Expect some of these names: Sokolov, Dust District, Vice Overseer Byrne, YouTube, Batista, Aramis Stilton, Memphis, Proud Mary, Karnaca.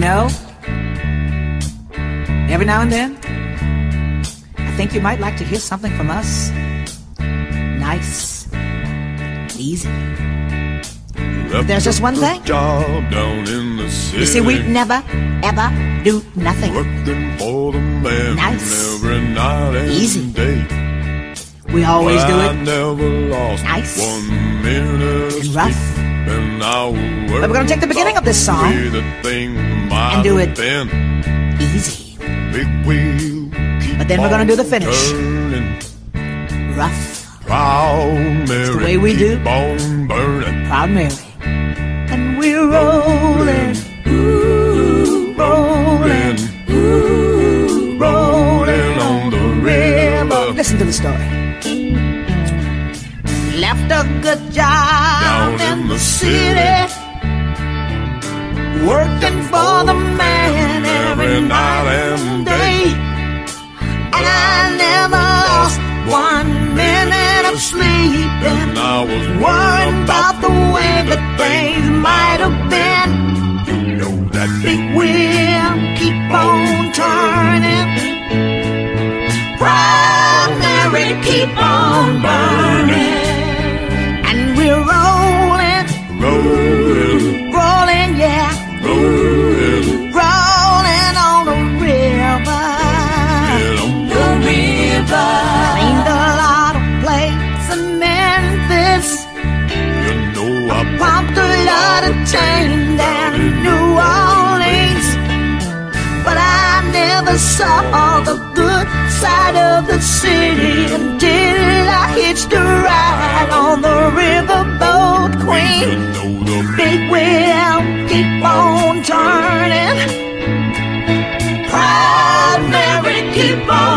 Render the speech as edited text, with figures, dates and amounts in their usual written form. you know, every now and then, I think you might like to hear something from us. Nice, easy. There's just one thing. Job down in the city. You see, we never, ever do nothing. Working for the man nice, every night and easy. Day. We always do it nice and rough. But we're going to take the beginning of this song and do it easy. But then we're going to do the finish. Rough. It's the way we do. Proud Mary. And we're rolling. Ooh, rolling. Ooh, rolling on the river. Listen to the story. Left a good job down in the city, working for the man every night and day. And I never lost one minute of sleep, and I was worried about the way that things might have been. You know that big wheel keep on turning. Proud Mary, keep on burning. Rolling, rolling, yeah, rolling, rolling on the river, yeah, on the river. Seen a lot of plates in Memphis. You know I pumped a lot of chain down in New Orleans, but I never saw the good side of the city until I hitched a ride on the riverboat queen. Big wheel keep on turning. Proud Mary, keep on.